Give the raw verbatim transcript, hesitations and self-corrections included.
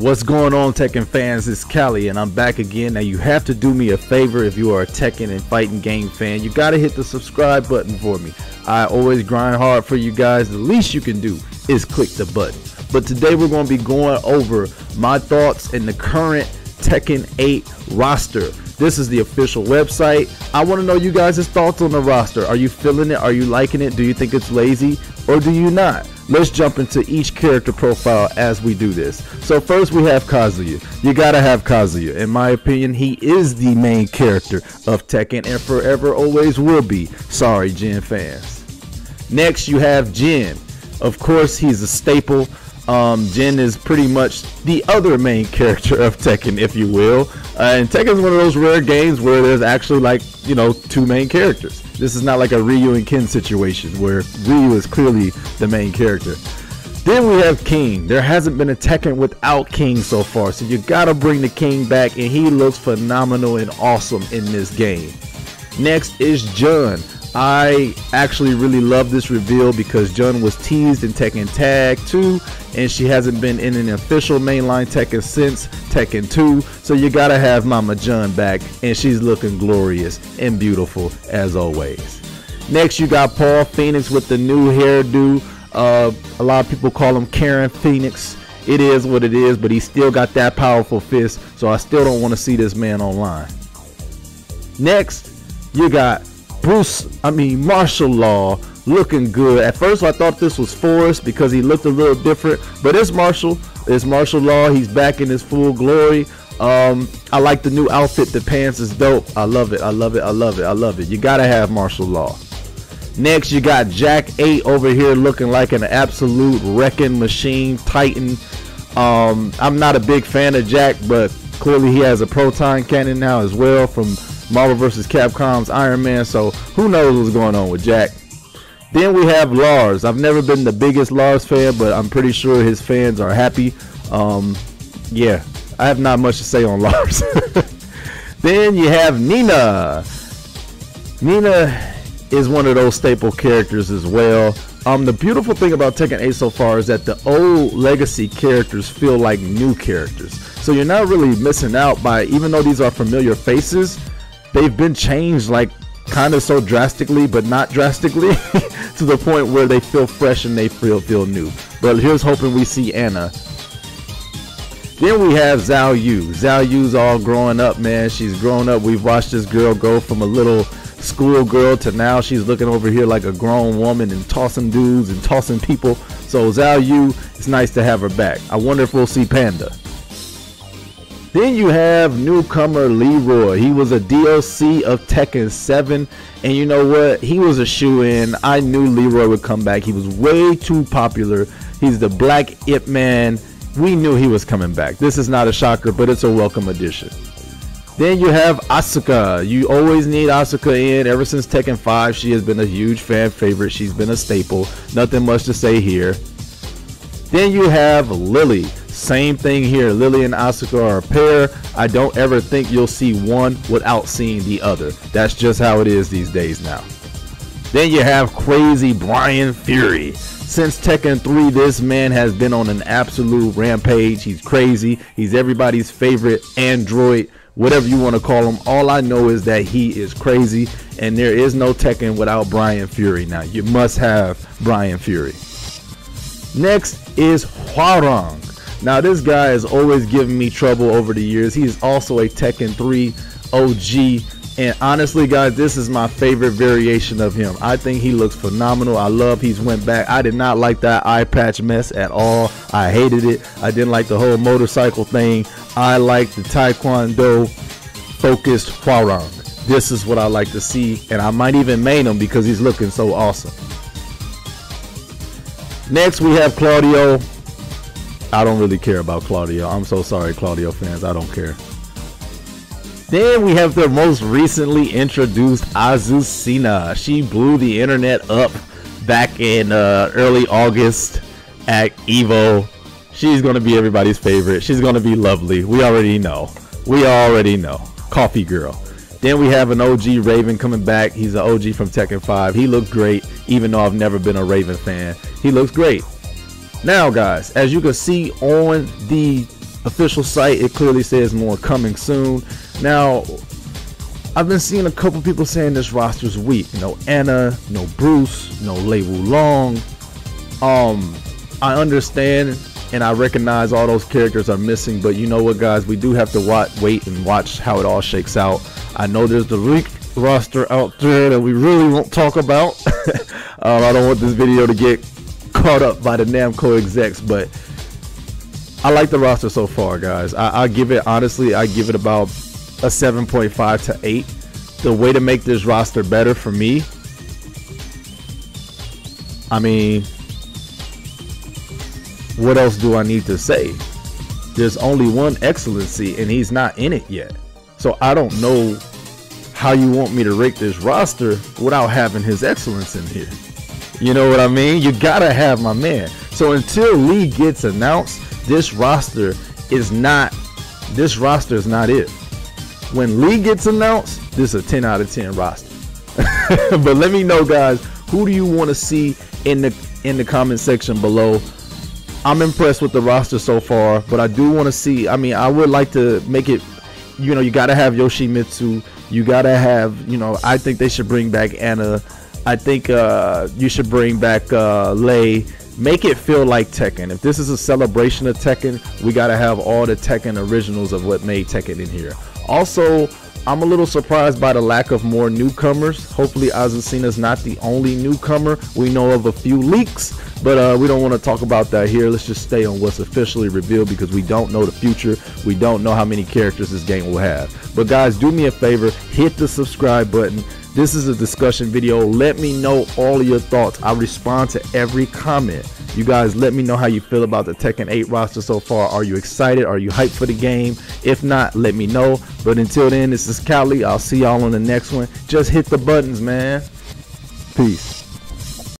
What's going on, Tekken fans? It's Kali and I'm back again. Now you have to do me a favor. If you are a Tekken and fighting game fan, you gotta hit the subscribe button for me. I always grind hard for you guys. The least you can do is click the button. But today we're going to be going over my thoughts in the current Tekken eight roster. This is the official website. I want to know you guys' thoughts on the roster. Are you feeling it? Are you liking it? Do you think it's lazy or do you not? Let's jump into each character profile as we do this. So first we have Kazuya. You gotta have Kazuya. In my opinion, he is the main character of Tekken and forever always will be. Sorry, Jin fans. Next you have Jin. Of course, he's a staple. Um, Jin is pretty much the other main character of Tekken, if you will. Uh, and Tekken is one of those rare games where there's actually, like, you know, two main characters. This is not like a Ryu and Ken situation where Ryu is clearly the main character. Then we have King. There hasn't been a Tekken without King so far, so you gotta bring the King back, and he looks phenomenal and awesome in this game. Next is Jun. I actually really love this reveal because Jun was teased in Tekken Tag two and she hasn't been in an official mainline Tekken since Tekken two, so you gotta have Mama Jun back, and she's looking glorious and beautiful as always. Next you got Paul Phoenix with the new hairdo. Uh, a lot of people call him Karen Phoenix. It is what it is, but he still got that powerful fist, so I still don't want to see this man online. Next you got Bruce, I mean Marshall Law, looking good. At first I thought this was Forrest because he looked a little different, but it's Marshall. It's Marshall Law. He's back in his full glory. Um, I like the new outfit. The pants is dope. I love it. I love it. I love it. I love it. You gotta have Marshall Law. Next, you got Jack eight over here looking like an absolute wrecking machine titan. Um, I'm not a big fan of Jack, but clearly he has a proton cannon now as well from Marvel versus. Capcom's Iron Man, so who knows what's going on with Jack. Then we have Lars. I've never been the biggest Lars fan, but I'm pretty sure his fans are happy. Um, yeah, I have not much to say on Lars. Then you have Nina. Nina is one of those staple characters as well. Um, the beautiful thing about Tekken eight so far is that the old legacy characters feel like new characters. So you're not really missing out by, even though these are familiar faces, they've been changed, like, kind of so drastically, but not drastically, to the point where they feel fresh and they feel feel new. But here's hoping we see Anna. Then we have Zhao Yu. Zhao Yu's all growing up, man. She's grown up. We've watched this girl go from a little school girl to now she's looking over here like a grown woman and tossing dudes and tossing people. So Zhao Yu, it's nice to have her back. I wonder if we'll see Panda. Then you have newcomer Leroy. He was a D L C of Tekken seven, and you know what? He was a shoo-in. I knew Leroy would come back. He was way too popular. He's the Black Ip Man. We knew he was coming back. This is not a shocker, but it's a welcome addition. Then you have Asuka. You always need Asuka in. Ever since Tekken five, she has been a huge fan favorite. She's been a staple. Nothing much to say here. Then you have Lily. Same thing here. Lily and Asuka are a pair. I don't ever think you'll see one without seeing the other. That's just how it is these days now. Then you have crazy Brian Fury. Since Tekken three, this man has been on an absolute rampage. He's crazy. He's everybody's favorite android, whatever you want to call him. All I know is that he is crazy, and there is no Tekken without Brian Fury now. You must have Brian Fury. Next is Hwoarang. Now this guy has always given me trouble over the years. He is also a Tekken three O G, and honestly guys, this is my favorite variation of him. I think he looks phenomenal. I love he's went back. I did not like that eye patch mess at all. I hated it. I didn't like the whole motorcycle thing. I like the Taekwondo focused Hwoarang. This is what I like to see, and I might even main him because he's looking so awesome. Next we have Claudio. I don't really care about Claudio. I'm so sorry, Claudio fans. I don't care. Then we have the most recently introduced Azucena. She blew the internet up back in uh, early August at E V O. She's going to be everybody's favorite. She's going to be lovely. We already know. We already know. Coffee girl. Then we have an O G Raven coming back. He's an O G from Tekken five. He looks great, even though I've never been a Raven fan. He looks great. Now guys, as you can see on the official site, it clearly says more coming soon. Now, I've been seeing a couple people saying this roster's weak. No Anna, no Bruce, no Lei Wu Long. Um, I understand and I recognize all those characters are missing, but you know what, guys, we do have to watch, wait and watch how it all shakes out. I know there's the weak roster out there that we really won't talk about. um, I don't want this video to get caught up by the Namco execs, but I like the roster so far, guys. I, I give it, honestly, I give it about a seven point five to eight. The way to make this roster better for me, I mean, what else do I need to say? There's only one excellency and he's not in it yet, so I don't know how you want me to rake this roster without having his excellence in here. You know what I mean? You gotta have my man. So until Lee gets announced, this roster is not, this roster is not it. When Lee gets announced, this is a ten out of ten roster. But let me know, guys, who do you want to see in the in the comment section below? I'm impressed with the roster so far, but I do want to see, I mean, I would like to make it, you know, you got to have Yoshimitsu, you got to have, you know, I think they should bring back Anna. I think uh, you should bring back uh, Lei. Make it feel like Tekken. If this is a celebration of Tekken, we got to have all the Tekken originals of what made Tekken in here. Also, I'm a little surprised by the lack of more newcomers. Hopefully Azucena's not the only newcomer. We know of a few leaks, but uh, we don't want to talk about that here. Let's just stay on what's officially revealed, because we don't know the future. We don't know how many characters this game will have. But guys, do me a favor, hit the subscribe button. This is a discussion video. Let me know all of your thoughts. I respond to every comment. You guys, let me know how you feel about the Tekken eight roster so far. Are you excited? Are you hyped for the game? If not, let me know. But until then, this is Kali. I'll see y'all on the next one. Just hit the buttons, man. Peace.